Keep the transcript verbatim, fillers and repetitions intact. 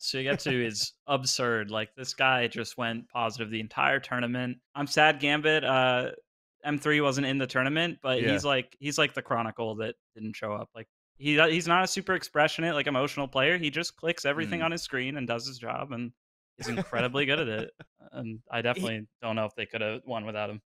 Suygetsu is absurd. Like, this guy just went positive the entire tournament. I'm sad Gambit uh M three wasn't in the tournament, but yeah. he's like he's like the Chronicle that didn't show up. Like, he he's not a super expressionate, like, emotional player. He just clicks everything mm. on his screen and does his job, and is incredibly good at it. And I definitely he, don't know if they could have won without him.